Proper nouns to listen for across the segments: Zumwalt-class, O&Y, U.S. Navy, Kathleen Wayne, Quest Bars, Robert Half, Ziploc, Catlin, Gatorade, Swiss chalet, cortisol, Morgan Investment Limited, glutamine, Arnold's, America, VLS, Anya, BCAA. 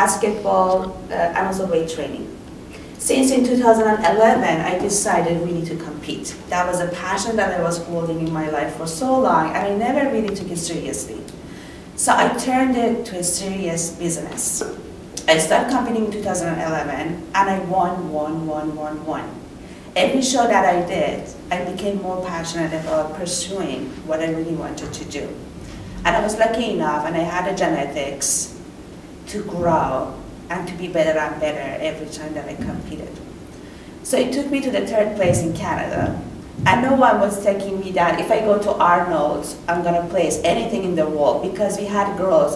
basketball, and also weight training. Since in 2011, I decided we need to compete. That was a passion that I was holding in my life for so long, and I never really took it seriously. So I turned it to a serious business. I started competing in 2011, and I won. Every show that I did, I became more passionate about pursuing what I really wanted to do. And I was lucky enough, and I had the genetics to grow and to be better and better every time that I competed. So it took me to the 3rd place in Canada. And no one was telling me that if I go to Arnold's, I'm gonna place anything in the world, because we had girls,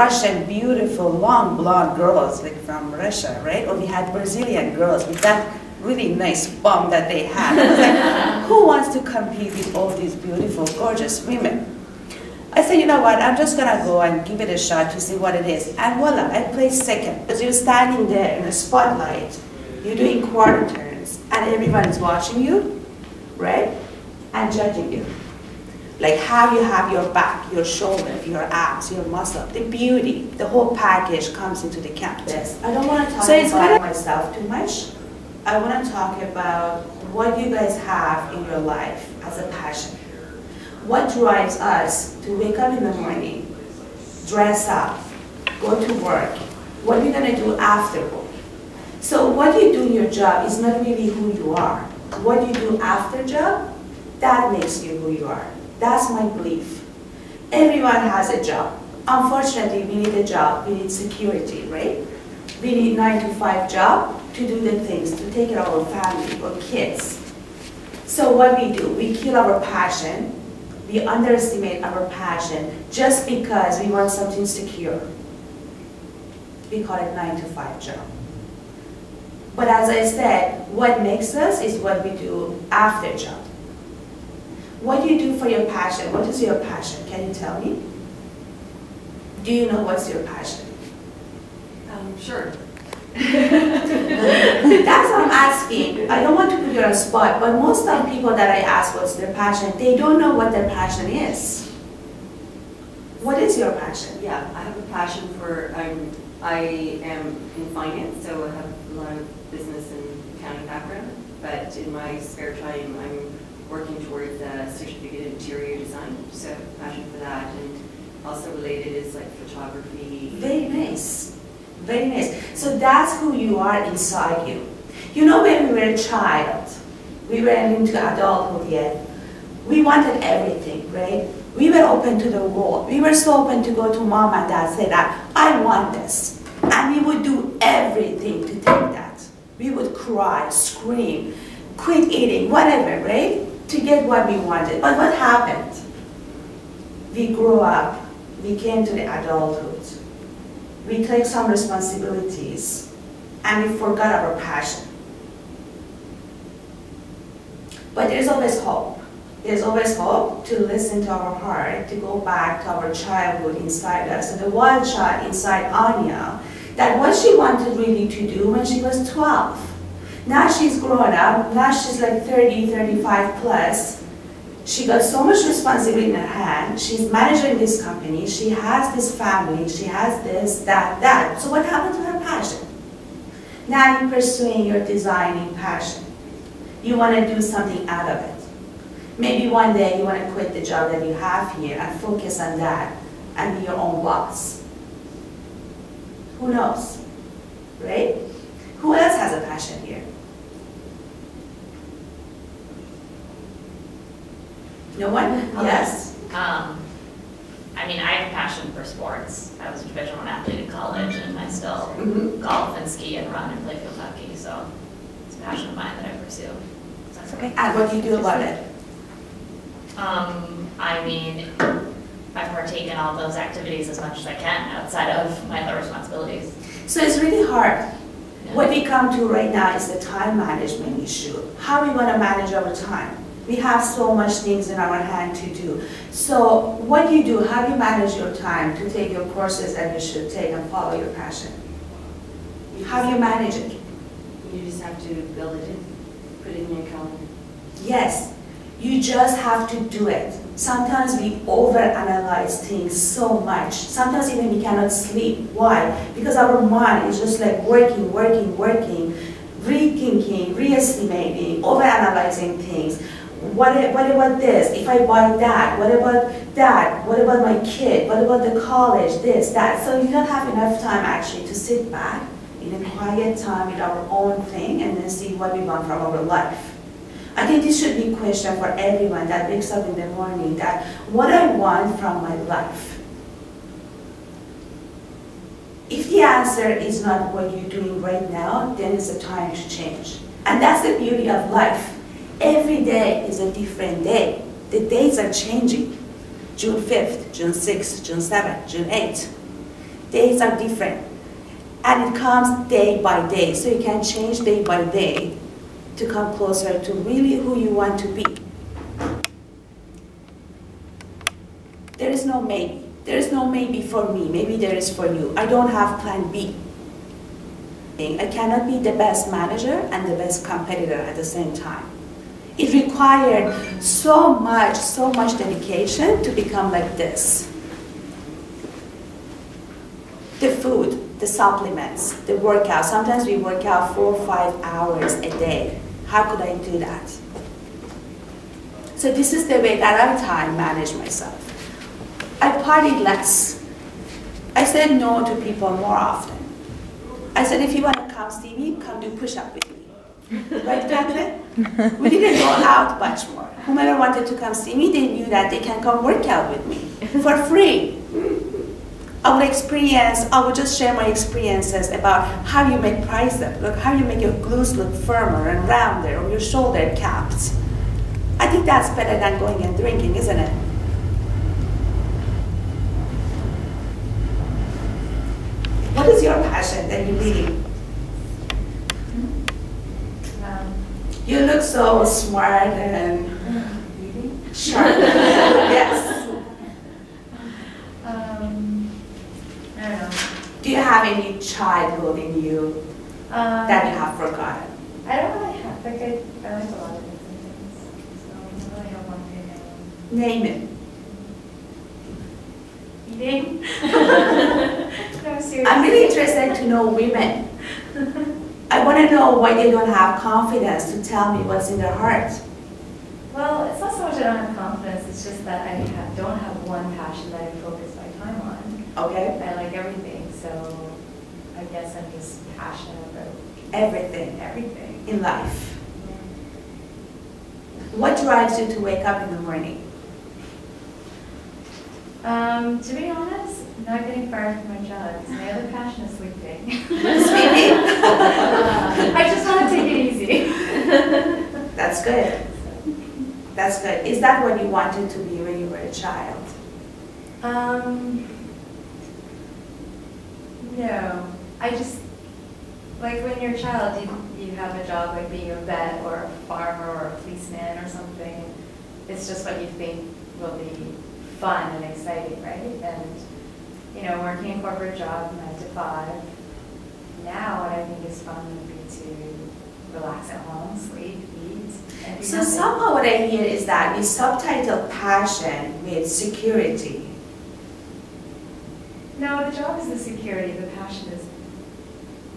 Russian, beautiful, long, blonde girls, like from Russia, right? Or we had Brazilian girls with that really nice bum that they had. I was like, who wants to compete with all these beautiful, gorgeous women? I said, you know what, I'm just gonna go and give it a shot to see what it is. And voila, I placed 2nd. Because you're standing there in the spotlight, you're doing quarter turns, and everyone's watching you, right? And judging you. Like how you have your back, your shoulder, your abs, your muscle, the beauty, the whole package comes into the count. Yes, I don't wanna talk about myself too much. I wanna talk about what you guys have in your life as a passion. What drives us to wake up in the morning, dress up, go to work? What are you going to do after work? So what you do in your job is not really who you are. What you do after job, that makes you who you are. That's my belief. Everyone has a job. Unfortunately, we need a job. We need security, right? We need 9-to-5 job to do the things, to take care of our family or kids. So what we do, we kill our passion. We underestimate our passion just because we want something secure. We call it 9-to-5 job. But as I said, what makes us is what we do after job. What do you do for your passion? What is your passion? Can you tell me? Do you know what's your passion? Sure. That's what I'm asking. I don't want to put you on the spot, but most of the people that I ask what's their passion, they don't know what their passion is. What is your passion? Yeah, I have a passion for, I am in finance, so I have a lot of business and accounting background, but in my spare time I'm working towards a certificate in interior design, so passion for that, and also related is like photography. Very nice. Very nice. So that's who you are inside you. You know, when we were a child, we weren't into adulthood yet. We wanted everything, right? We were open to the world. We were so open to go to mom and dad and say that, I want this. And we would do everything to take that. We would cry, scream, quit eating, whatever, right? To get what we wanted. But what happened? We grew up. We came to the adulthood. We take some responsibilities, and we forgot our passion. But there's always hope. There's always hope to listen to our heart, to go back to our childhood inside us. So the wild child inside Anya, that what she wanted really to do when she was 12. Now she's grown up, now she's like 30, 35 plus. She got so much responsibility in her hand. She's managing this company. She has this family. She has this, that, that. So what happened to her passion? Now you're pursuing your designing passion. You want to do something out of it. Maybe one day you want to quit the job that you have here and focus on that and be your own boss. Who knows, right? Who else has a passion here? No one? Okay. Yes. I mean, I have a passion for sports. I was a Division I athlete in college, and I still golf and ski and run and play field hockey. So it's a passion of mine that I pursue. That's okay. And what do you do about it? I mean, I partake in all those activities as much as I can outside of my other responsibilities. So it's really hard. Yeah. What we come to right now is the time management issue. How we want to manage our time. We have so much things in our hand to do. So what do you do? How do you manage your time to take your courses that you should take and follow your passion? How do you manage it? You just have to build it in, put it in your calendar. Yes, you just have to do it. sometimes we overanalyze things so much. Sometimes even we cannot sleep. Why? Because our mind is just like working, working, working, rethinking, reestimating, overanalyzing things. What about this? If I buy that, what about that? What about my kid? What about the college? This, that. So you don't have enough time actually to sit back in a quiet time with our own thing and then see what we want from our life. I think this should be a question for everyone that wakes up in the morning, that what I want from my life. If the answer is not what you're doing right now, then it's a time to change. And that's the beauty of life. Every day is a different day. The dates are changing. June 5th, June 6th, June 7th, June 8th. Days are different. And it comes day by day, so you can change day by day to come closer to really who you want to be. There is no maybe. There is no maybe for me. Maybe there is for you. I don't have plan B. I cannot be the best manager and the best competitor at the same time. It required so much dedication to become like this. The food, the supplements, the workout. Sometimes we work out 4 or 5 hours a day. How could I do that? So this is the way that I time manage myself. I party less. I said no to people more often. I said, if you want to come see me, come do push-up with me. Right, Catlin? We didn't go out much more. Whomever wanted to come see me, they knew that they can come work out with me for free. I would just share my experiences about how you make price up, look, how you make your glutes look firmer and rounder, or your shoulder caps. I think that's better than going and drinking, isn't it? What is your passion that you really? You look so smart and sharp. Yes. Do you have any childhood in you that you have forgotten? I don't really have, like I like a lot of different things, so I don't really have one thing I don't. Name it. Eating? No, seriously. I'm really interested to know women. I want to know why they don't have confidence to tell me what's in their heart. Well, it's not so much I don't have confidence, it's just that I don't have one passion that I focus my time on. Okay. I like everything, so I guess I'm just passionate about everything. Everything. In life. Yeah. What drives you to wake up in the morning? To be honest, not getting fired from my job. My other passion is sleeping. Sleeping? I just want to take it easy. That's good. That's good. Is that what you wanted to be when you were a child? No, I just, like when you're a child, you have a job like being a vet or a farmer or a policeman or something. It's just what you think will be fun and exciting, right? And, you know, working a corporate job 9 to 5, now what I think is fun would be to relax at home, sleep, eat, and so somehow what I hear is that we subtitle passion with security. No, the job is the security, the passion is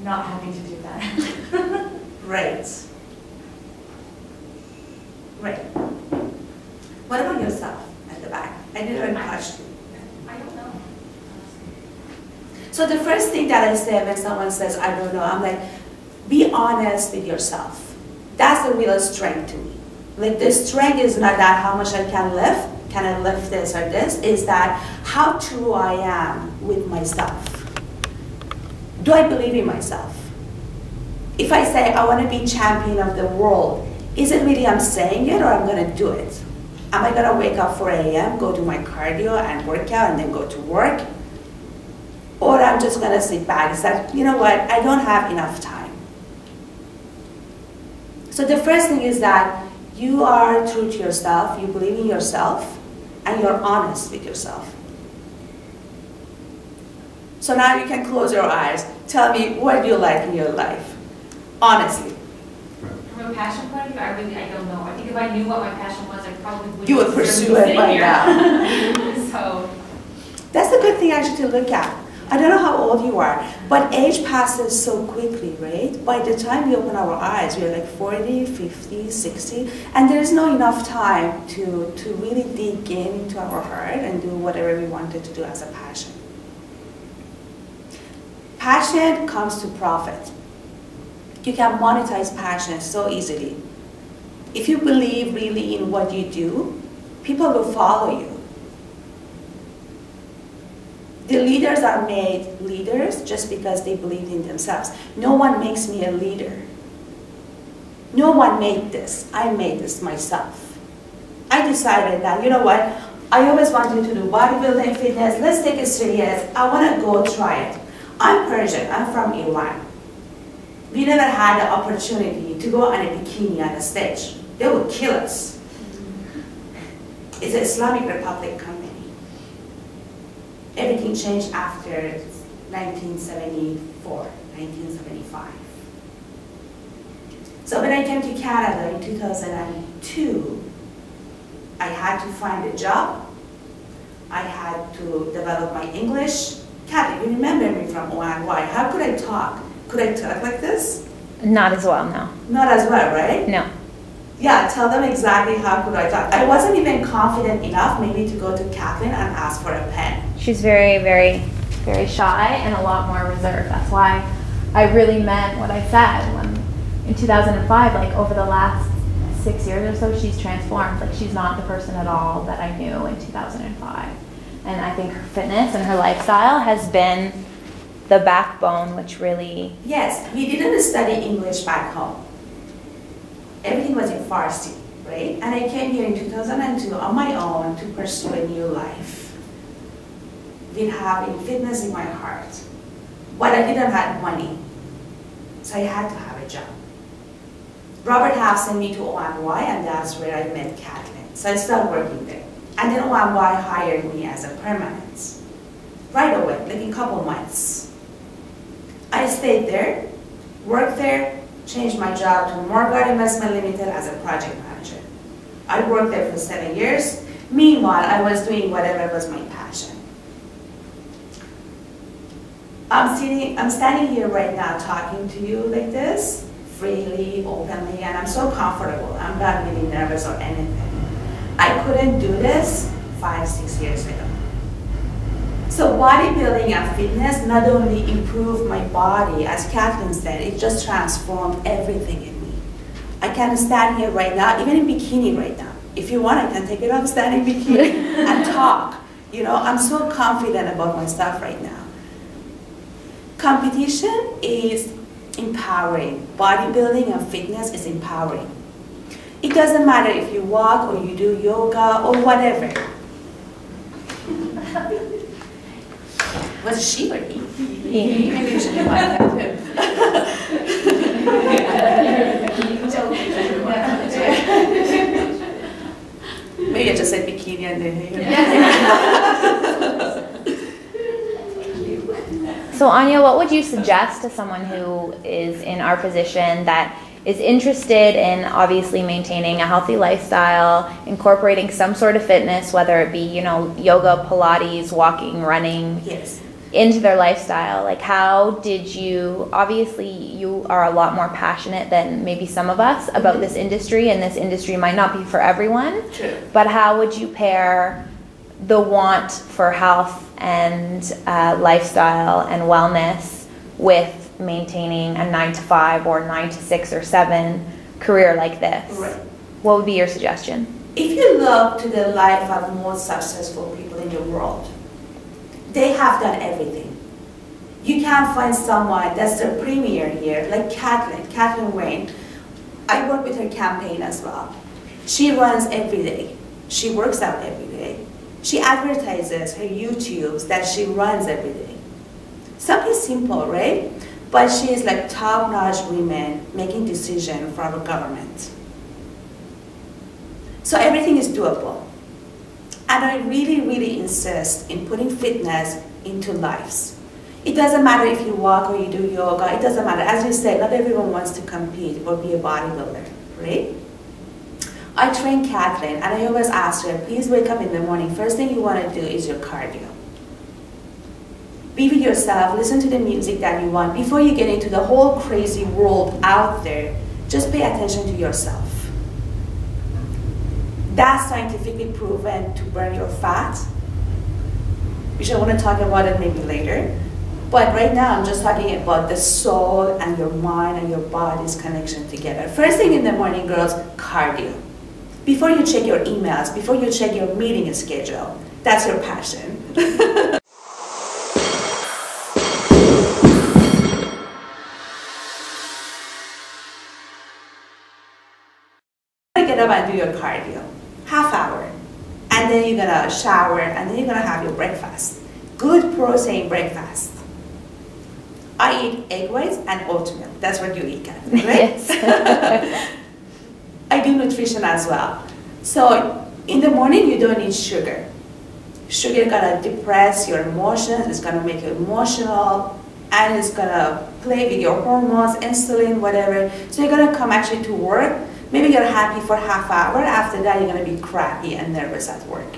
not having to do that. Right. Right. What about yourself at the back? I didn't touch you. I don't know. So the first thing that I say when someone says, I don't know, I'm like, be honest with yourself. That's the real strength to me. Like the strength is not that how much I can lift. Can I lift this or this? Is that how true I am with myself? Do I believe in myself? If I say I want to be champion of the world, is it really I'm saying it or I'm going to do it? Am I going to wake up 4 a.m., go do my cardio and workout and then go to work? Or I'm just going to sit back and say, you know what, I don't have enough time. So the first thing is that you are true to yourself, you believe in yourself, and you're honest with yourself. So now you can close your eyes. Tell me what you like in your life, honestly. From a passion point of view, I don't know. I think if I knew what my passion was, I probably would. You would pursue it by now. So that's a good thing actually to look at. I don't know how old you are, but age passes so quickly, right? By the time we open our eyes, we're like 40, 50, 60, and there's not enough time to really dig into our heart and do whatever we wanted to do as a passion. Passion comes to profit. You can monetize passion so easily. If you believe really in what you do, people will follow you. The leaders are made leaders just because they believed in themselves. No one makes me a leader. No one made this. I made this myself. I decided that, you know what, I always wanted to do bodybuilding, fitness, let's take it serious. I want to go try it. I'm Persian, I'm from Iran. We never had the opportunity to go on a bikini on a stage. They would kill us. It's an Islamic Republic country. Everything changed after 1974, 1975. So when I came to Canada in 2002, I had to find a job. I had to develop my English. Kathleen, you remember me from O&Y. How could I talk? Could I talk like this? Not as well, no. Not as well, right? No. Yeah, tell them exactly how could I talk. I wasn't even confident enough maybe to go to Kathleen and ask for a pen. She's very, very, very shy and a lot more reserved. That's why I really meant what I said when in 2005, like over the last 6 years or so, she's transformed. Like she's not the person at all that I knew in 2005. And I think her fitness and her lifestyle has been the backbone, which really... Yes, we didn't study English back home. Everything was in Farsi, right? And I came here in 2002 on my own to pursue a new life with having fitness in my heart. But I didn't have money, so I had to have a job. Robert Half sent me to O&Y, and that's where I met Catlin. So I started working there. And then O&Y hired me as a permanent, right away, like in a couple months. I stayed there, worked there, changed my job to Morgan Investment Limited as a project manager. I worked there for 7 years. Meanwhile, I was doing whatever was my passion. I'm standing here right now talking to you like this, freely, openly, and I'm so comfortable. I'm not really nervous or anything. I couldn't do this 5, 6 years ago. So bodybuilding and fitness not only improved my body, as Kathleen said, it just transformed everything in me. I can stand here right now, even in bikini right now. If you want, I can take it off, stand in bikini and talk. You know, I'm so confident about myself right now. Competition is empowering. Bodybuilding and fitness is empowering. It doesn't matter if you walk or you do yoga or whatever. Was she or he? He. Maybe you should do that too. Maybe I just said bikini and then hair. So Anya, what would you suggest to someone who is in our position that is interested in obviously maintaining a healthy lifestyle, incorporating some sort of fitness, whether it be, you know, yoga, Pilates, walking, running, yes, into their lifestyle? Like how did you, obviously you are a lot more passionate than maybe some of us about mm-hmm. this industry, and this industry might not be for everyone. True. But how would you pair the want for health and lifestyle and wellness with maintaining a 9-to-5 or 9-to-6 or 7 career like this? Right. What would be your suggestion? If you look to the life of most successful people in the world, they have done everything. You can't find someone that's the premier here, like Kathleen Wayne. I work with her campaign as well. She runs every day. She works out every day. She advertises her YouTubes that she runs every day. Something simple, right? But she is like top-notch women making decisions from the government. So everything is doable. And I really, really insist in putting fitness into lives. It doesn't matter if you walk or you do yoga, it doesn't matter. As you said, not everyone wants to compete or be a bodybuilder, right? I train Kathleen, and I always ask her, please wake up in the morning, first thing you want to do is your cardio. Be with yourself, listen to the music that you want. Before you get into the whole crazy world out there, just pay attention to yourself. That's scientifically proven to burn your fat, which I want to talk about it maybe later. But right now, I'm just talking about the soul and your mind and your body's connection together. First thing in the morning, girls, cardio. Before you check your emails, before you check your meeting schedule, that's your passion. Get up and do your cardio, half hour. And then you're gonna shower, and then you're gonna have your breakfast. Good protein breakfast. I eat egg whites and oatmeal. That's what you eat, Kathleen, right? Yes. I do nutrition as well. So in the morning, you don't need sugar. Sugar is gonna depress your emotions, it's gonna make you emotional, and it's gonna play with your hormones, insulin, whatever. So you're gonna come actually to work, maybe you're happy for half hour, after that you're gonna be crappy and nervous at work.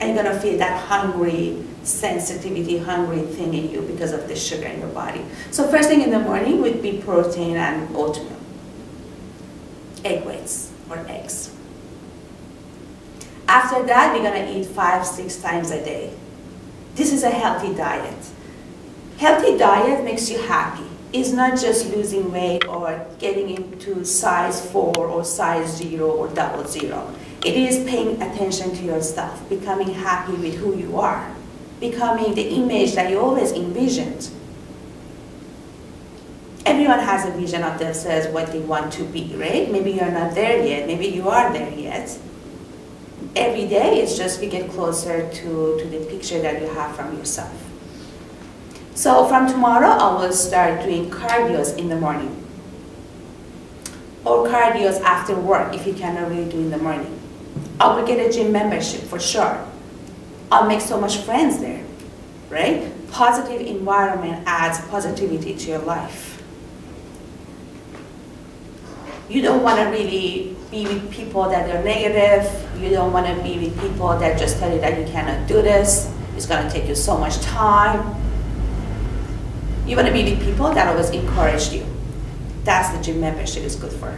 And you're gonna feel that hungry, sensitivity, hungry thing in you because of the sugar in your body. So first thing in the morning would be protein and oatmeal. Egg whites or eggs. After that, we're gonna eat 5-6 times a day. This is a healthy diet. Healthy diet makes you happy. It's not just losing weight or getting into size 4 or size 0 or 00. It is paying attention to yourself, becoming happy with who you are, becoming the image that you always envisioned. Everyone has a vision of themselves, what they want to be, right? Maybe you're not there yet, maybe you are there yet. Every day it's just we get closer to the picture that you have from yourself. So from tomorrow, I will start doing cardios in the morning. Or cardios after work, if you cannot really do in the morning. I will get a gym membership, for sure. I'll make so much friends there, right? Positive environment adds positivity to your life. You don't want to really be with people that are negative. You don't want to be with people that just tell you that you cannot do this. It's going to take you so much time. You want to be with people that always encourage you. That's the gym membership is good for.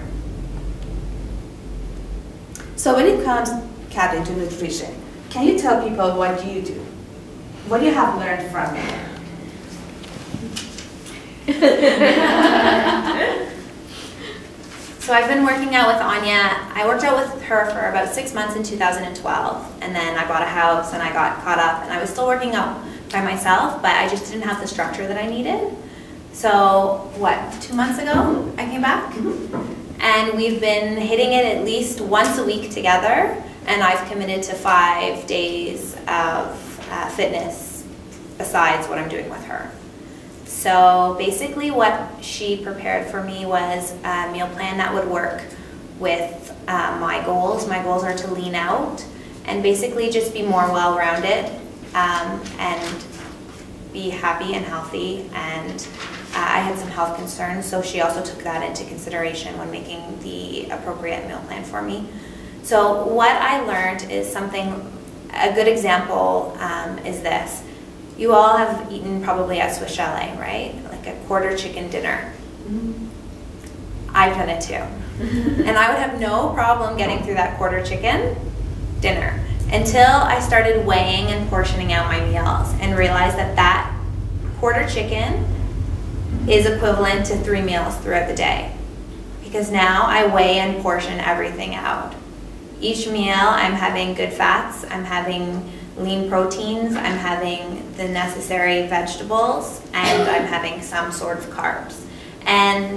So when it comes, Kathleen, to nutrition, can you tell people what you do? What do you have learned from it? So I've been working out with Anya. I worked out with her for about 6 months in 2012, and then I bought a house and I got caught up, and I was still working out by myself, but I just didn't have the structure that I needed. So what, 2 months ago, I came back, and we've been hitting it at least once a week together, and I've committed to 5 days of fitness besides what I'm doing with her. So basically what she prepared for me was a meal plan that would work with my goals. My goals are to lean out and basically just be more well-rounded and be happy and healthy, and I had some health concerns, so she also took that into consideration when making the appropriate meal plan for me. So what I learned is something, a good example is this. You all have eaten probably at Swiss Chalet, right? Like a quarter chicken dinner. Mm-hmm. I've done it too. And I would have no problem getting through that quarter chicken dinner until I started weighing and portioning out my meals and realized that that quarter chicken is equivalent to 3 meals throughout the day, because now I weigh and portion everything out. Each meal I'm having good fats, I'm having lean proteins, I'm having the necessary vegetables, and I'm having some sort of carbs. And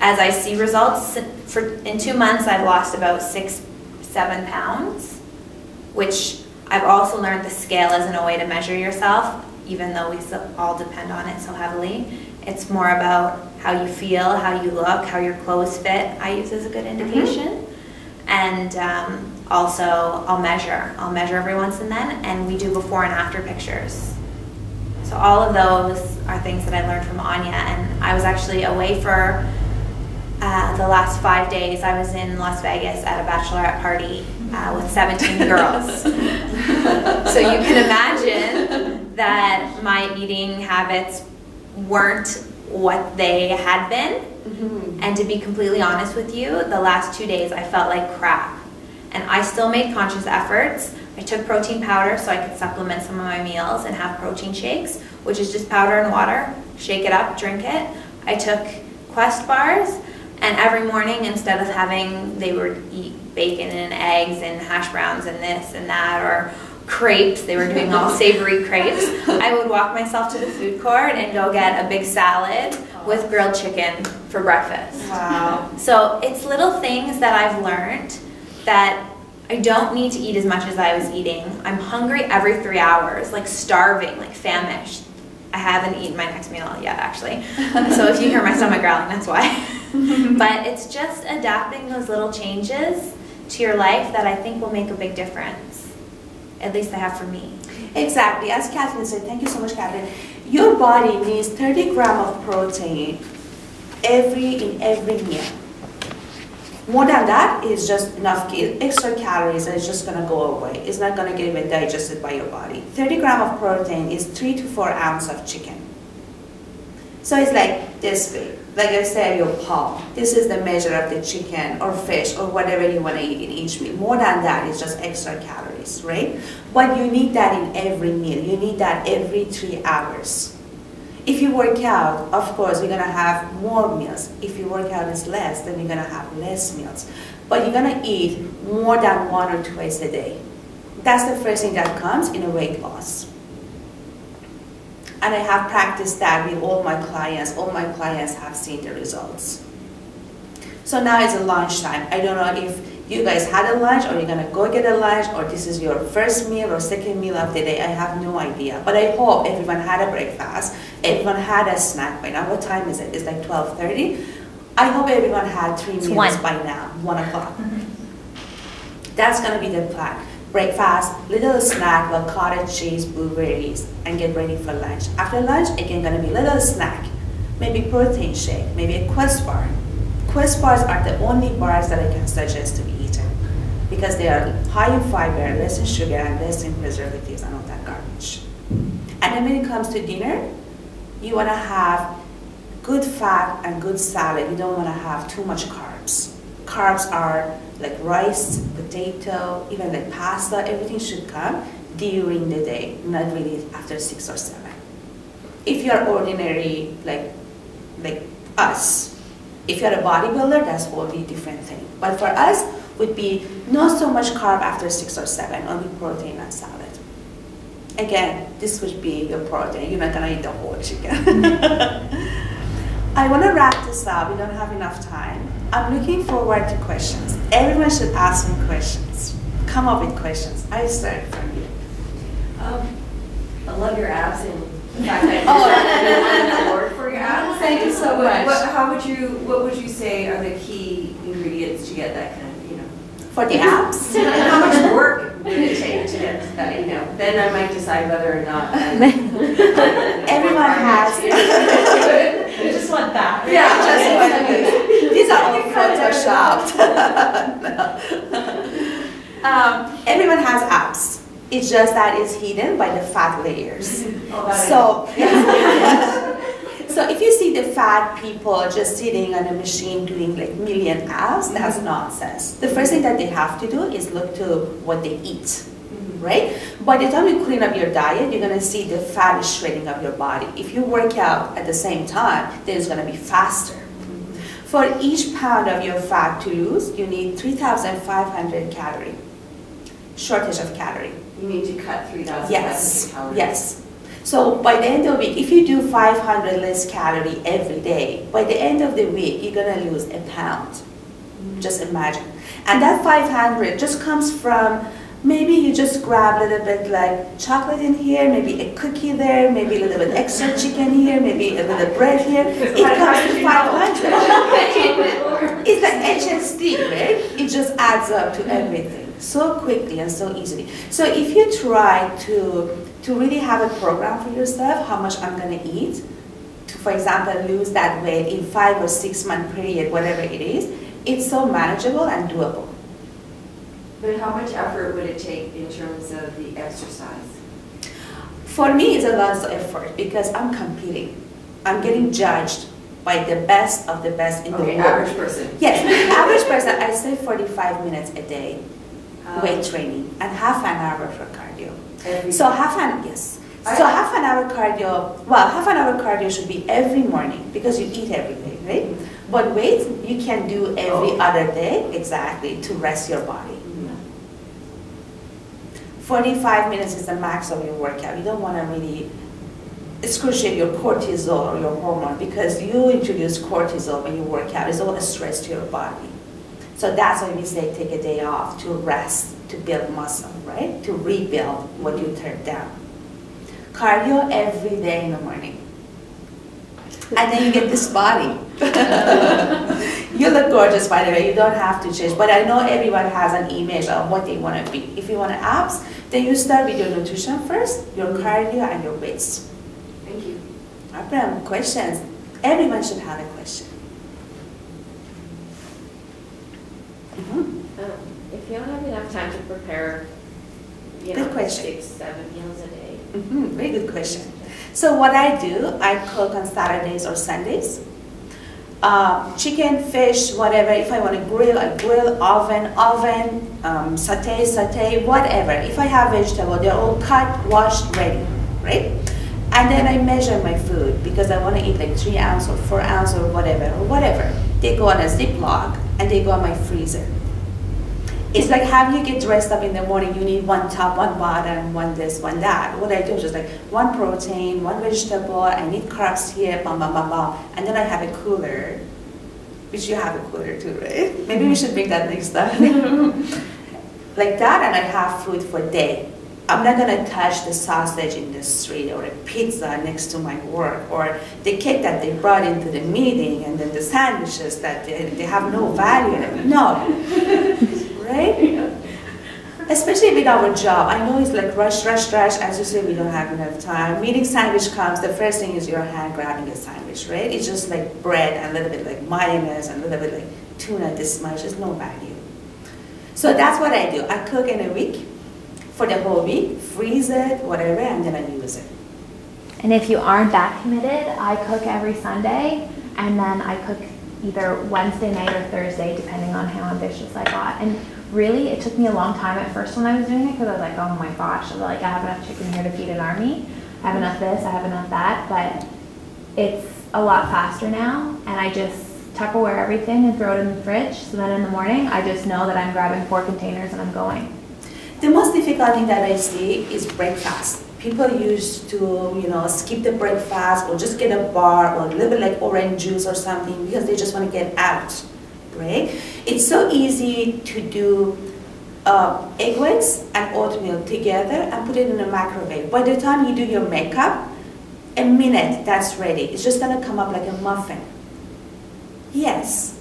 as I see results, in 2 months I've lost about 6-7 pounds, which I've also learned the scale isn't a way to measure yourself, even though we all depend on it so heavily. It's more about how you feel, how you look, how your clothes fit, I use as a good indication. Mm-hmm. And also I'll measure every once and then, and we do before and after pictures. So all of those are things that I learned from Anya, and I was actually away for the last 5 days. I was in Las Vegas at a bachelorette party with 17 girls. So you can imagine that my eating habits weren't what they had been. Mm-hmm. And to be completely honest with you, the last 2 days I felt like crap. And I still made conscious efforts. I took protein powder so I could supplement some of my meals and have protein shakes, which is just powder and water, shake it up, drink it. I took Quest Bars, and every morning instead of having, they would eat bacon and eggs and hash browns and this and that, or crepes, they were doing all savory crepes. I would walk myself to the food court and go get a big salad with grilled chicken for breakfast. Wow. So it's little things that I've learned that I don't need to eat as much as I was eating. I'm hungry every 3 hours, like starving, like famished. I haven't eaten my next meal yet, actually. So if you hear my stomach growling, that's why. But it's just adapting those little changes to your life that I think will make a big difference. At least they have for me. Exactly. As Kathleen said, thank you so much, Kathleen. Your body needs 30 grams of protein in every meal. More than that is just enough extra calories, and it's just going to go away. It's not going to get even digested by your body. 30 grams of protein is 3 to 4 ounces of chicken. So it's like this big. Like I said, your palm. This is the measure of the chicken or fish or whatever you want to eat in each meal. More than that is just extra calories, right? But you need that in every meal. You need that every 3 hours. If you work out, of course, you're going to have more meals. If your workout is less, then you're going to have less meals. But you're going to eat more than 1 or 2 times a day. That's the first thing that comes in a weight loss. And I have practiced that with all my clients. All my clients have seen the results. So now it's a lunchtime. I don't know if you guys had a lunch, or you're going to go get a lunch, or this is your first meal or second meal of the day. I have no idea. But I hope everyone had a breakfast. Everyone had a snack by now. What time is it? It's like 12:30. I hope everyone had 3 meals by now, 1 o'clock. That's going to be the plan. Breakfast, little snack like cottage cheese, blueberries, and get ready for lunch. After lunch, again, going to be little snack. Maybe protein shake, maybe a Quest Bar. Quest Bars are the only bars that I can suggest to be eaten because they are high in fiber, less in sugar, and less in preservatives and all that garbage. And then when it comes to dinner, you want to have good fat and good salad. You don't want to have too much carbs. Carbs are like rice, potato, even like pasta. Everything should come during the day, not really after 6 or 7. If you're ordinary, like us, if you're a bodybuilder, that's a wholly different thing. But for us, would be not so much carb after 6 or 7, only protein and salad. Again, this would be your protein. You're not gonna eat the whole chicken. I wanna wrap this up. We don't have enough time. I'm looking forward to questions. Everyone should ask me questions. Come up with questions. I start from you. I love your abs and oh, for your abs. Thank you so much. What would you say are the key ingredients to get that kind of, for the abs? How much work would it take to get to that, Then I might decide whether or not. Everyone has. You just want that. Right? Yeah, just want it. These are all photoshopped. Everyone has abs. It's just that it's hidden by the fat layers. So if you see the fat people just sitting on a machine doing like million abs, that's nonsense. The first thing that they have to do is look to what they eat, right? By the time you clean up your diet, you're gonna see the fat is shredding of your body. If you work out at the same time, then it's gonna be faster. For each pound of your fat to lose, you need 3,500 calories. Shortage of calorie. You need to cut 3,000 calories. Yes. So by the end of the week, if you do 500 less calorie every day, by the end of the week, you're going to lose a pound. Just imagine. And that 500 just comes from maybe you just grab a little bit like chocolate in here, maybe a cookie there, maybe a little bit extra chicken here, maybe a little bread here. It comes to 500. It's the HSD, right? It just adds up to everything so quickly and so easily. So if you try to really have a program for yourself, how much I'm going to eat, to, for example, lose that weight in 5 or 6 month period, whatever it is, it's so manageable and doable. But how much effort would it take in terms of the exercise? For me, it's a lot of effort because I'm competing. I'm getting judged by the best of the best in the world. Average person. Yes, average person. I say 45 minutes a day weight training and half an hour for cardio. So half an hour cardio. Well, half an hour cardio should be every morning because you eat every day, right? But weights you can do every other day, exactly, to rest your body. 45 minutes is the max of your workout. You don't want to really excruciate your cortisol or your hormone because you introduce cortisol when you work out. It's all a stress to your body. So that's why we say take a day off to rest, to build muscle, right? To rebuild what you turned down. Cardio every day in the morning. And then you get this body. You look gorgeous, by the way. You don't have to change. But I know everyone has an image of what they want to be. If you want abs, then you start with your nutrition first, your cardio, and your weights. Thank you. Abram, questions? Everyone should have a question. If you don't have enough time to prepare, you know, 6, 7 meals a day. Very good question. So what I do, I cook on Saturdays or Sundays. Chicken, fish, whatever. If I want to grill, I grill. Oven, saute, whatever. If I have vegetable, they're all cut, washed, ready, right? And then I measure my food because I want to eat like 3 ounces or 4 ounces or whatever, or whatever. They go on a Ziploc and they go on my freezer. It's like how you get dressed up in the morning. You need one top, one bottom, one this, one that. What I do is just like one protein, one vegetable. I need carbs here, blah, blah, blah, blah. And then I have a cooler, which you have a cooler too, right? Maybe we should make that next time. Like that, and I have food for day. I'm not going to touch the sausage in the street or a pizza next to my work or the cake that they brought into the meeting and then the sandwiches that they have no value. No. Right? Especially with our job. I know it's like rush, rush, rush. As you say, we don't have enough time. Meeting sandwich comes, the first thing is your hand grabbing a sandwich, right? It's just like bread and a little bit like mayonnaise and a little bit like tuna, this much. There's no value. So that's what I do. I cook in a week, for the whole week, freeze it, whatever, and then I use it. And if you aren't that committed, I cook every Sunday, and then I cook either Wednesday night or Thursday, depending on how ambitious I got. And really, it took me a long time at first when I was doing it because I was like, oh my gosh, like I have enough chicken here to feed an army. I have enough this, I have enough that, but it's a lot faster now. And I just Tupperware everything and throw it in the fridge. So then in the morning, I just know that I'm grabbing 4 containers and I'm going. The most difficult thing that I see is breakfast. People used to, you know, skip the breakfast or just get a bar or a little bit like orange juice or something because they just want to get out, right? It's so easy to do egg whites and oatmeal together and put it in the microwave. By the time you do your makeup, a minute, that's ready. It's just going to come up like a muffin. Yes.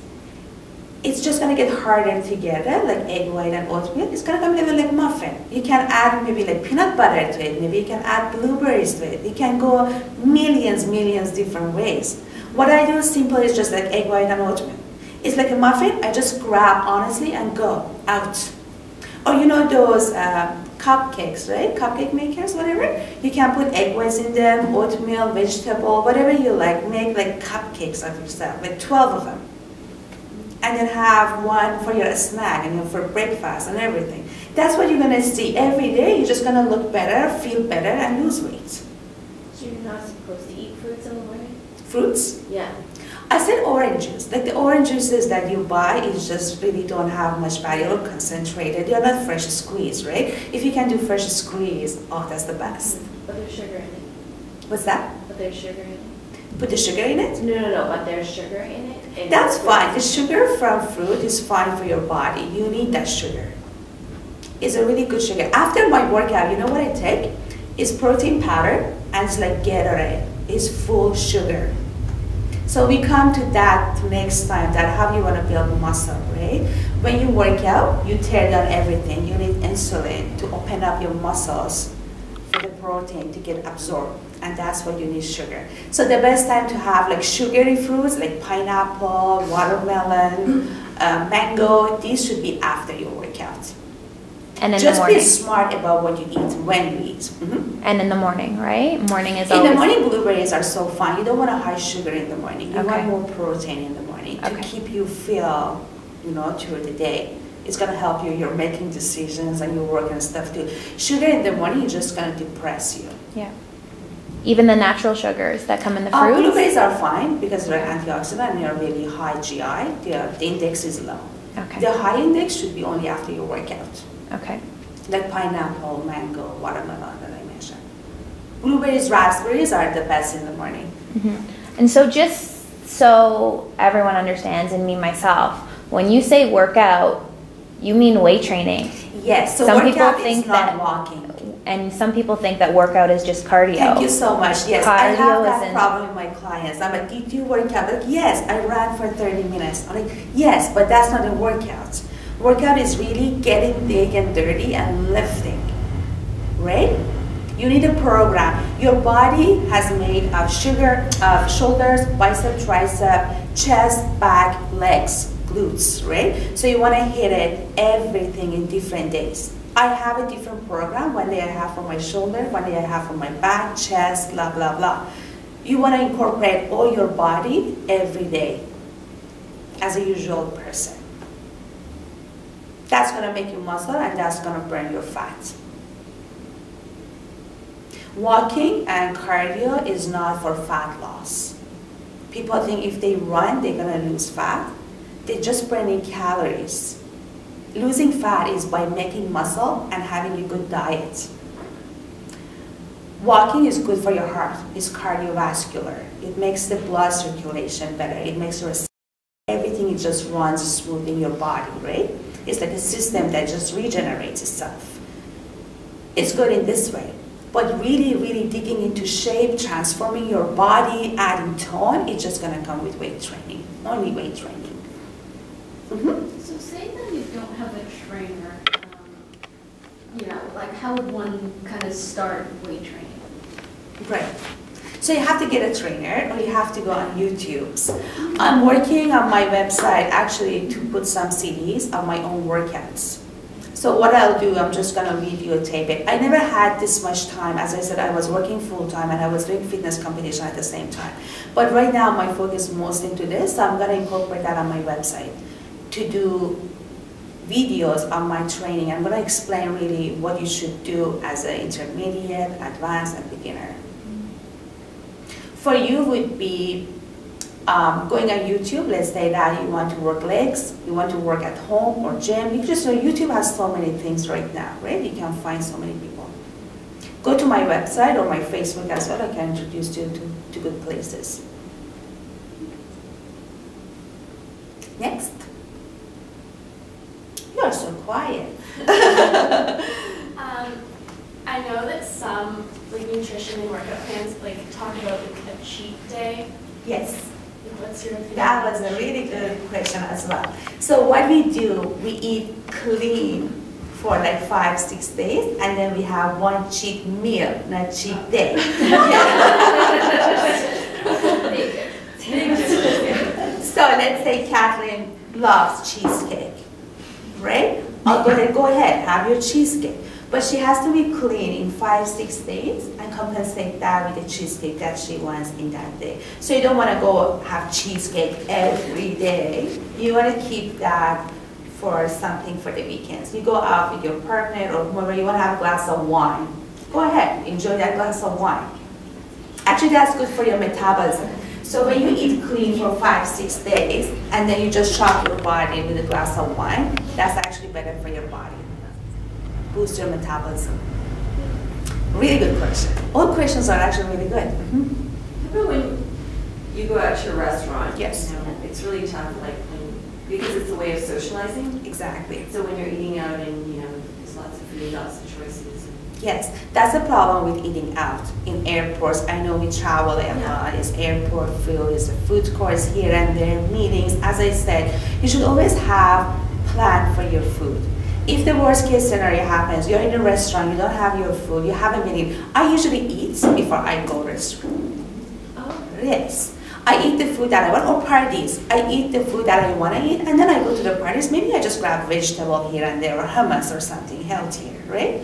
It's just going to get harder together, like egg white and oatmeal. It's going to come together like muffin. You can add maybe like peanut butter to it. Maybe you can add blueberries to it. You can go millions different ways. What I do simple is just like egg white and oatmeal. It's like a muffin. I just grab honestly and go out. Or you know those cupcakes, right? Cupcake makers, whatever. You can put egg whites in them, oatmeal, vegetable, whatever you like. Make like cupcakes of yourself, like 12 of them. And then have one for your snack and for breakfast and everything. That's what you're going to see every day. You're just going to look better, feel better, and lose weight. So you're not supposed to eat fruits in the morning? Fruits? Yeah. I said orange juice. Like the orange juices that you buy is just really don't have much value or concentrated. They're not fresh squeezed, right? If you can do fresh squeeze, oh, that's the best. But there's sugar in it. What's that? But there's sugar in it. Put the sugar in it? No, but there's sugar in it. That's fine. The sugar from fruit is fine for your body. You need that sugar. is a really good sugar. After my workout, you know what I take? It's protein powder and it's like Gatorade. It's full sugar. So we come to that next time, that how you want to build muscle, right? When you work out, you tear down everything. You need insulin to open up your muscles for the protein to get absorbed. And that's why you need sugar. So the best time to have like sugary fruits, like pineapple, watermelon, mango, these should be after your workout. And in just the morning. Be smart about what you eat, when you eat. Mm-hmm. And in the morning, right? Morning is always... In the morning, blueberries are so fun. You don't want a high sugar in the morning. You want more protein in the morning to keep you full, you know, through the day. It's going to help you. You're making decisions and your work and stuff too. Sugar in the morning is just going to depress you. Yeah. Even the natural sugars that come in the fruits? Blueberries are fine because they're antioxidant and they're really high GI. The index is low. Okay. The high index should be only after your workout. Okay. Like pineapple, mango, watermelon that I mentioned. Blueberries, raspberries are the best in the morning. Mm-hmm. And so just so everyone understands, and me myself, when you say workout, you mean weight training. Yes, so some people think that walking. And some people think that workout is just cardio. Thank you so much. Yes, cardio I have that problem with my clients. I'm like, did you work out? Like, yes, I ran for 30 minutes. I'm like, yes, but that's not a workout. Workout is really getting big and dirty and lifting, right? You need a program. Your body has made of sugar, of shoulders, bicep, tricep, chest, back, legs, glutes, right? So you want to hit it, everything in different days. I have a different program. One day I have for my shoulder, one day I have for my back, chest, blah, blah, blah. You want to incorporate all your body every day as a usual person. That's going to make you muscle and that's going to burn your fat. Walking and cardio is not for fat loss. People think if they run, they're going to lose fat. They're just burning calories. Losing fat is by making muscle and having a good diet. Walking is good for your heart. It's cardiovascular. It makes the blood circulation better. It makes your everything, it just runs smooth in your body, right? It's like a system that just regenerates itself. It's good in this way. But really, really digging into shape, transforming your body, adding tone, it's just going to come with weight training. Only weight training. Mm-hmm. So say that you don't have a trainer, you know, like how would one kind of start weight training? Right. So you have to get a trainer or you have to go on YouTube. I'm working on my website actually to put some CDs of my own workouts. So what I'll do, I'm just going to videotape it. I never had this much time. As I said, I was working full-time and I was doing fitness competition at the same time. But right now my focus is mostly into this, so I'm going to incorporate that on my website to do videos on my training. I'm going to explain really what you should do as an intermediate, advanced, and beginner. For you would be going on YouTube. Let's say that you want to work legs, you want to work at home or gym. You just know YouTube has so many things right now, right? You can find so many people. Go to my website or my Facebook as well. I can introduce you to good places. Next. You're so quiet. I know that some like nutrition and workout plans like talk about like a cheat day. Yes. What's your opinion? That was a really good question as well. So what we do, we eat clean for like 5-6 days, and then we have one cheat meal, not cheat day. So let's say Kathleen loves cheesecake, right? I'll go ahead, have your cheesecake. But she has to be clean in 5-6 days and compensate that with the cheesecake that she wants in that day. So you don't want to go have cheesecake every day. You want to keep that for something for the weekends. You go out with your partner or whoever, you want to have a glass of wine. Go ahead, enjoy that glass of wine. Actually, that's good for your metabolism. So when you eat clean for 5-6 days and then you just shock your body with a glass of wine, that's actually better for your body. Boost your metabolism. Really good question. All questions are actually really good. Mm-hmm. Remember when you go out to a restaurant? Yes. You know, it's really tough, like because it's a way of socializing. Exactly. So when you're eating out and you know there's lots of food, lots of choices. Yes, that's the problem with eating out in airports. I know we travel a lot. It's airport food, it's food courts here and there, meetings. As I said, you should always have a plan for your food. If the worst case scenario happens, you're in a restaurant, you don't have your food, you haven't been eating. I usually eat before I go to a restaurant. Oh. Yes. I eat the food that I want, or parties. I eat the food that I want to eat, and then I go to the parties. Maybe I just grab vegetable here and there, or hummus or something healthier, right?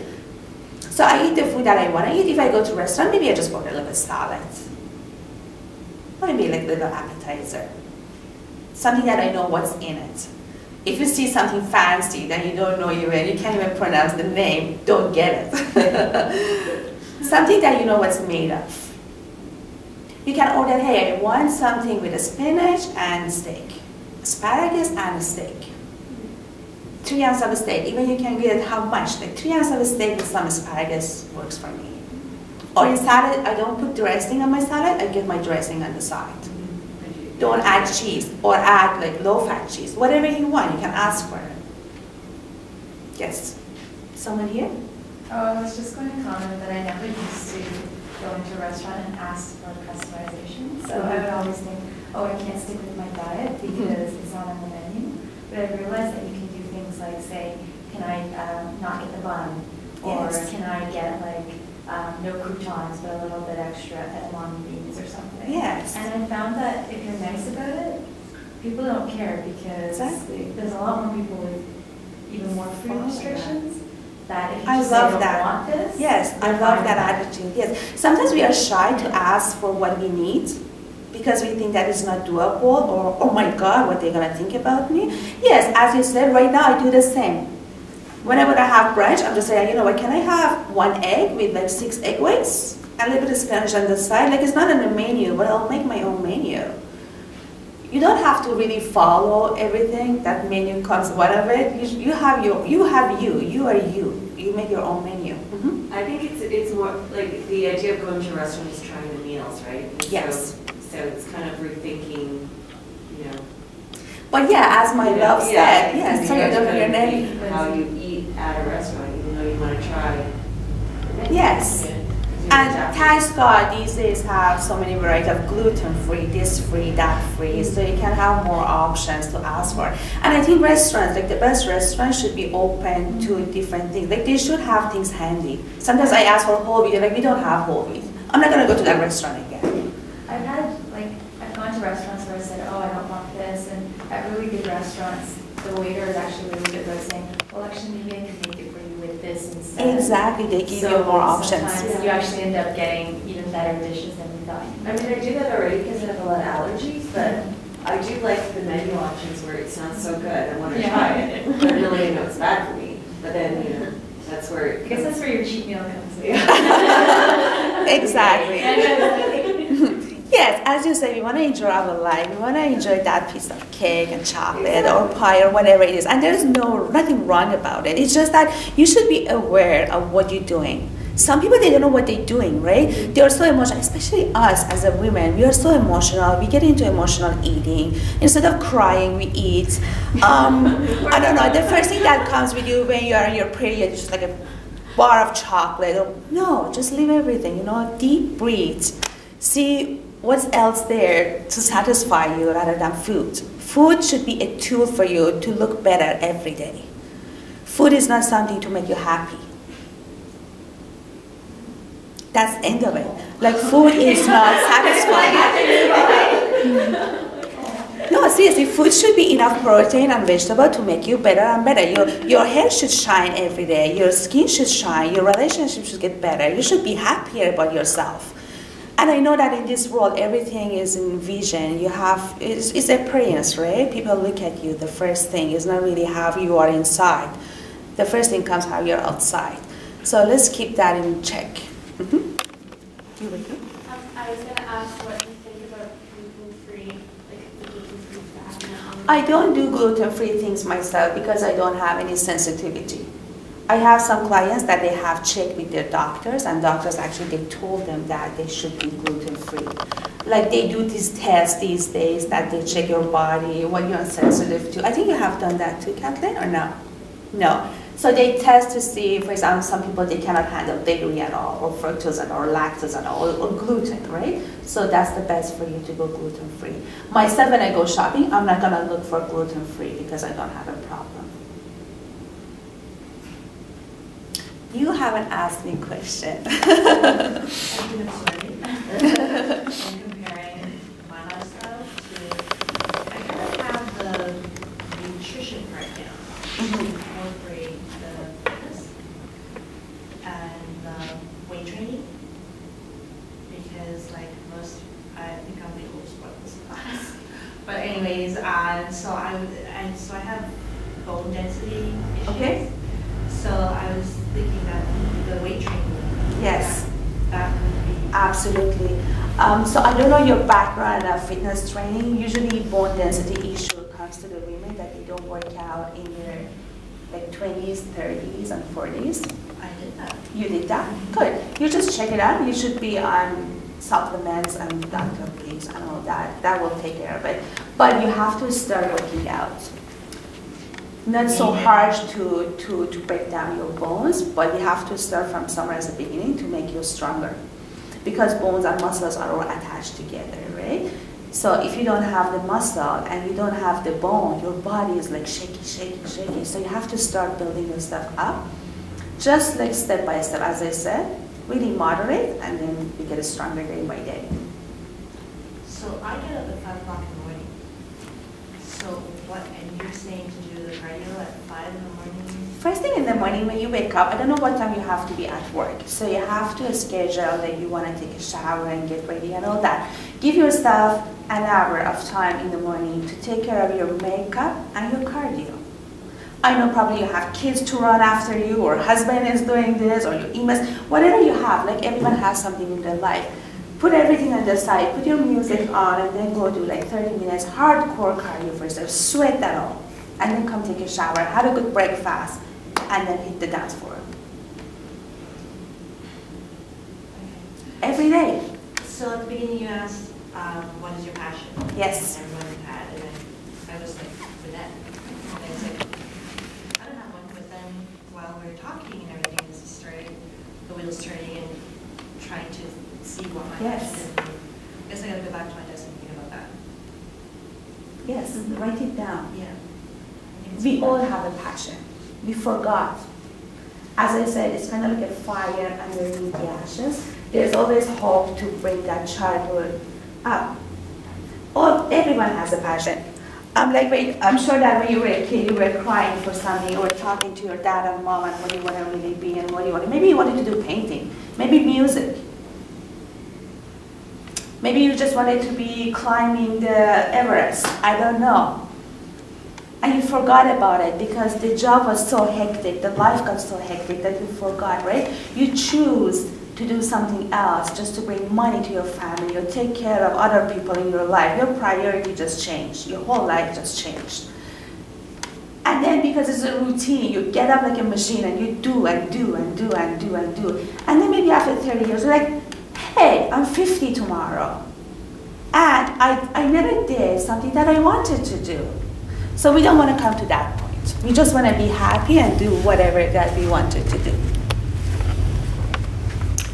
So I eat the food that I want to eat. If I go to a restaurant, maybe I just order like a salad. Or maybe like a little appetizer. Something that I know what's in it. If you see something fancy that you don't know even, you can't even pronounce the name, don't get it. Something that you know what's made of. You can order, hey, I want something with a spinach and steak, asparagus and steak. 3 ounces of steak, even you can get how much, like 3 ounces of steak with some asparagus works for me. Or in salad, I don't put dressing on my salad, I get my dressing on the side. Don't add cheese or add like low-fat cheese, whatever you want, you can ask for it. Yes, someone here? Oh, I was just going to comment that I never used to go into a restaurant and ask for customization. So I would always think, oh, I can't stick with my diet because it's not on the menu. But I realized that you can do things like, say, can I not get the bun? Or can I get like no croutons but a little bit extra along beans or something? Yes. And I found that if you're nice about it, people don't care because there's a lot more people with even more food restrictions. That if you want this, I love that attitude. Yes, sometimes we are shy to ask for what we need because we think that it's not doable or oh my God, what they're gonna think about me. Yes, as you said, right now I do the same. Whenever I have brunch, I'm just saying, you know what? Can I have 1 egg with like 6 egg whites and a little bit of spinach on the side? Like it's not on the menu, but I'll make my own menu. You don't have to really follow everything that menu comes out of it. You have your, you are you. You make your own menu. Mm-hmm. I think it's more like the idea of going to a restaurant is trying the meals, right? And yes. So it's kind of rethinking, you know. But yeah, as my love said, yes. So you don't your name. How you eat at a restaurant, even though you want to try. Yes. And thanks God, these days have so many varieties of gluten-free, this-free, that-free, so you can have more options to ask for. And I think restaurants, like the best restaurants, should be open to different things. Like they should have things handy. Sometimes I ask for whole wheat, like we don't have whole wheat. I'm not gonna go to that restaurant again. I've gone to restaurants where I said, oh, I don't want this, and at really good restaurants, the waiter is actually really good by saying, well, actually, maybe I can make it for you with this instead. Exactly, they give you more options. Sometimes you actually end up getting even better dishes than you thought. I mean, I do that already because I have a lot of allergies, but I do like the menu options where it sounds so good. I want to try it. But really, I know it's bad for me. But then, you know, that's where it comes. I guess that's where your cheat meal comes in. Exactly. Yes, as you say, we want to enjoy our life. We want to enjoy that piece of cake and chocolate or pie or whatever it is. And there's nothing wrong about it. It's just that you should be aware of what you're doing. Some people, they don't know what they're doing, right? They are so emotional, especially us as a woman. We are so emotional. We get into emotional eating. Instead of crying, we eat. I don't know. The first thing that comes with you when you are in your period is just like a bar of chocolate. No, just leave everything, you know, deep breathe. See what's else there to satisfy you rather than food. Food should be a tool for you to look better every day. Food is not something to make you happy. That's the end of it. Like food is not satisfying. No, seriously, food should be enough protein and vegetable to make you better and better. Your hair should shine every day. Your skin should shine. Your relationship should get better. You should be happier about yourself. And I know that in this world, everything is in vision. You have, it's appearance, right? People look at you, the first thing is not really how you are inside. The first thing comes how you're outside. So let's keep that in check. Mm-hmm. I was gonna ask what you think about gluten-free, like the gluten-free fat. I don't do gluten-free things myself because I don't have any sensitivity. I have some clients that they have checked with their doctors, and doctors actually they told them that they should be gluten-free. Like they do these tests these days that they check your body, what you're sensitive to. I think you have done that too, Kathleen, or no? No. So they test to see, for example, some people, they cannot handle dairy at all, or fructose at all, or lactose at all, or gluten, right? So that's the best for you to go gluten-free. Myself, when I go shopping, I'm not gonna look for gluten-free because I don't have a problem. You haven't asked me a question. I'm comparing my lifestyle to, I kind of have the nutrition right now. Weight training, because like most, I think I'm the oldest one in this class. But anyways, so I have bone density issues. Okay. So I was thinking that the weight training. Yes. That would be absolutely. So I don't know your background in fitness training. Usually, bone density issue comes to the women that they don't work out in their like 20s, 30s, and 40s. I did that. You did that? Good. You just check it out. You should be on supplements and Dr. Peaks and all that. That will take care of it. But you have to start working out. Not so harsh to break down your bones, but you have to start from somewhere at the beginning to make you stronger. Because bones and muscles are all attached together, right? So if you don't have the muscle and you don't have the bone, your body is like shaky, shaky, shaky. So you have to start building yourself up. Just like step by step, as I said, really moderate, and then we get stronger day by day. So I get up at 5 o'clock in the morning. So what, and you're saying to do the cardio at 5 in the morning? First thing in the morning when you wake up, I don't know what time you have to be at work. So you have to schedule that you want to take a shower and get ready and all that. Give yourself an hour of time in the morning to take care of your makeup and your cardio. I know probably you have kids to run after you, or husband is doing this, or your emails, whatever you have, like everyone has something in their life. Put everything on the side, put your music on, and then go do like 30 minutes hardcore cardio for yourself, sweat that all, and then come take a shower, have a good breakfast, and then hit the dance floor. Every day. So at the beginning you asked, what is your passion? Yes. Everyone had, and then I was like, for that. And I was like, we're talking and everything, this is turning, the wheels turning and trying to see what my passion is. I guess I gotta go back to my desk and think about that. Yes, write it down. Yeah. We all have a passion. We forgot. As I said, it's kind of like a fire underneath the ashes. There's always hope to bring that childhood up. Everyone has a passion. I'm like, wait, I'm sure that when you were a kid, you were crying for something, or talking to your dad and mom, and what you want to really be, and what you want. Maybe you wanted to do painting, maybe music. Maybe you just wanted to be climbing the Everest, I don't know. And you forgot about it because the job was so hectic, the life got so hectic that you forgot, right? You choose to do something else just to bring money to your family or take care of other people in your life. Your priority just changed. Your whole life just changed. And then because it's a routine, you get up like a machine and you do and do and do and do and do. And then maybe after 30 years, you're like, hey, I'm 50 tomorrow. And I never did something that I wanted to do. So we don't want to come to that point. We just want to be happy and do whatever that we wanted to do.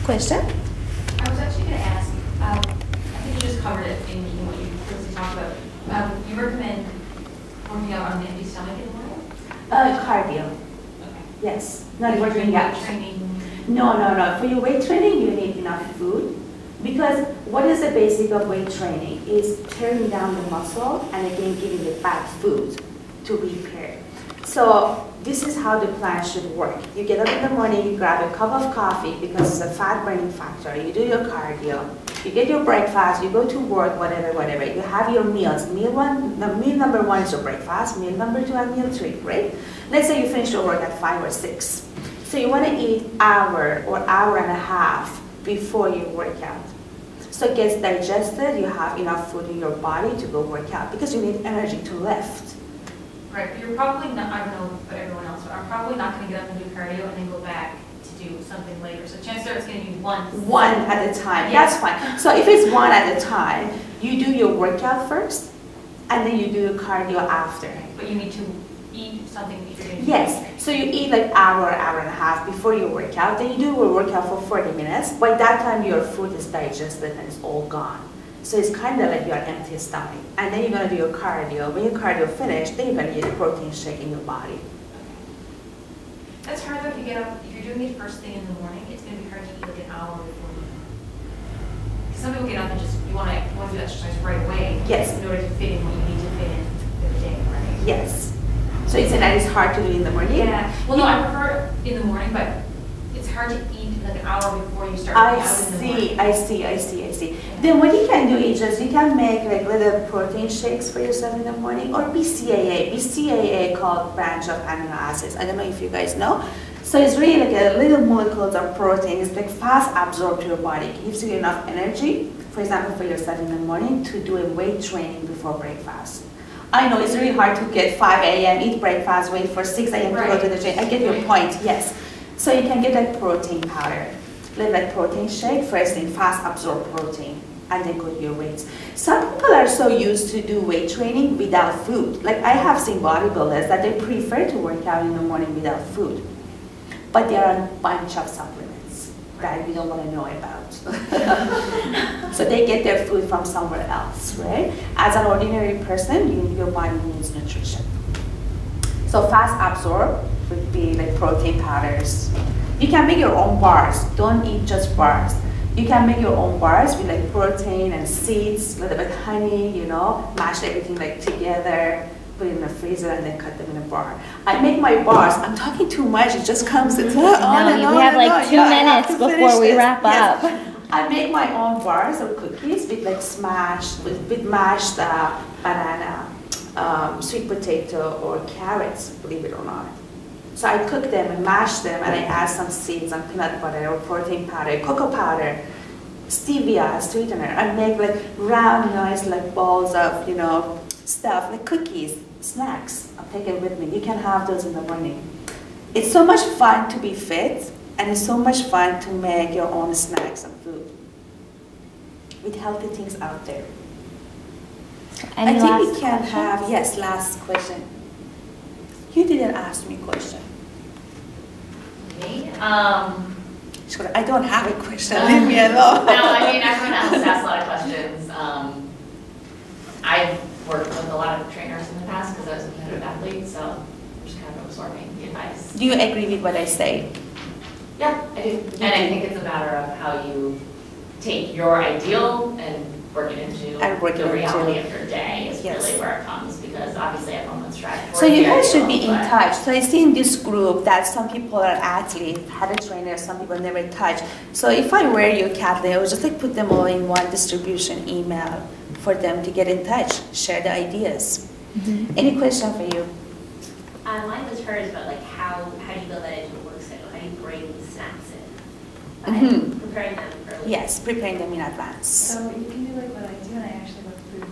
Question? I was actually going to ask, I think you just covered it in what you previously talked about. You recommend working out on an empty stomach in the morning? Cardio. Okay. Yes. Not working out. Weight training? No, no, no. For your weight training, you need enough food. Because what is the basic of weight training? Is tearing down the muscle and again giving it back food to repair. So this is how the plan should work. You get up in the morning, you grab a cup of coffee because it's a fat burning factor. You do your cardio, you get your breakfast, you go to work, whatever, whatever. You have your meals. Meal number one is your breakfast, meal number two and meal three, right? Let's say you finish your work at 5 or 6. So you want to eat hour or hour and a half before you work out. So it gets digested, you have enough food in your body to go work out because you need energy to lift. Right, but you're probably not, I don't know about everyone else, but I'm probably not going to get up and do cardio and then go back to do something later. So chances are it's going to be one. One at a time, yeah. That's fine. So if it's one at a time, you do your workout first, and then you do the cardio after. But you need to eat something if you're doing Yes, so you eat like hour and a half before you work out, then you do your workout for 40 minutes. By that time your food is digested and it's all gone. So it's kind of like your empty stomach. And then you're going to do your cardio. When your cardio finished, then you're going to get a protein shake in your body. Okay. That's hard though if you get up, if you're doing it first thing in the morning, it's going to be hard to eat like an hour before you. Because some people get up and just, you want to do exercise right away. Yes. In order to fit in what you need to fit in for the day, right? Yes. So it's that it's hard to do in the morning? Yeah. Well, no, I prefer in the morning, but it's hard to eat like an hour before you start I see. Yeah. Then what you can do is just, you can make like little protein shakes for yourself in the morning, or BCAA. BCAA called branch of amino acids. I don't know if you guys know. So it's really like a little molecules of protein. It's like fast absorbed to your body. It gives you enough energy, for example, for yourself in the morning to do a weight training before breakfast. I know it's really hard to get 5 a.m., eat breakfast, wait for 6 a.m. to go to the gym. I get your point, yes. So you can get that protein powder, like that protein shake, first thing, fast absorb protein, and then go to your weights. Some people are so used to do weight training without food. Like I have seen bodybuilders that they prefer to work out in the morning without food. But there are a bunch of supplements that we don't want to know about. So they get their food from somewhere else, right? As an ordinary person, your body needs nutrition. So fast absorb would be like protein powders. You can make your own bars. Don't eat just bars. You can make your own bars with like protein and seeds, a little bit of honey, you know, mash everything like together, put it in the freezer, and then cut them in a bar. I make my bars. I'm talking too much. It just comes. It's on and on. We have like 2 minutes before we wrap up. Yes. I make my own bars or cookies with like mashed banana, sweet potato, or carrots, believe it or not. So I cook them and mash them, and I add some seeds, some peanut butter or protein powder, cocoa powder, stevia, sweetener. I make like round, nice like balls of, you know, stuff, like cookies, snacks. I'll take it with me. You can have those in the morning. It's so much fun to be fit, and it's so much fun to make your own snacks and food with healthy things out there. Any I think we can questions? Have, yes, last question. You didn't ask me a question. Okay. I don't have a question. Leave me alone. No, I mean, everyone else asks a lot of questions. I've worked with a lot of trainers in the past because I was a competitive athlete, so I'm just kind of absorbing the advice. Do you agree with what I say? Yeah, I do. And I think it's a matter of how you take your ideal and work it into the reality of your day is really where it comes, because obviously everyone's striving. So you guys should be in touch. So I see in this group that some people are athletes, had a trainer, some people never touch. So if I were you, Kathleen, I would just like put them all in one distribution email for them to get in touch, share the ideas. Mm-hmm. Any question for you? Mine was hers, but like how do you build that into the work schedule? How do you bring the snacks in? By preparing them early. Yes, preparing them in advance. So you can do like what I do, and I actually have a food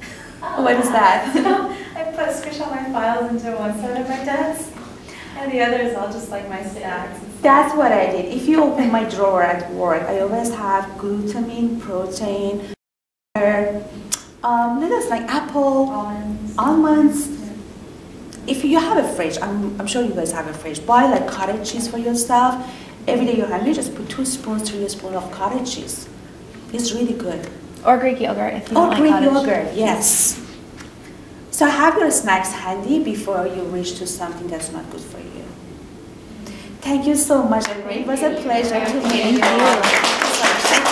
cabinet. What is that? I put squish all my files into one side of my desk, and the other is all just like my snacks. That's what I did. If you open my drawer at work, I always have glutamine, protein, lettuce like apple, almonds. If you have a fridge, I'm sure you guys have a fridge, buy like cottage cheese for yourself. Every day you're hungry, just put 2 spoons, 3 spoons of cottage cheese. It's really good. Or Greek yogurt if you don't like cottage. Or Greek yogurt, yes. So have your snacks handy before you reach to something that's not good for you. Thank you so much, everyone. It was a pleasure to meet you.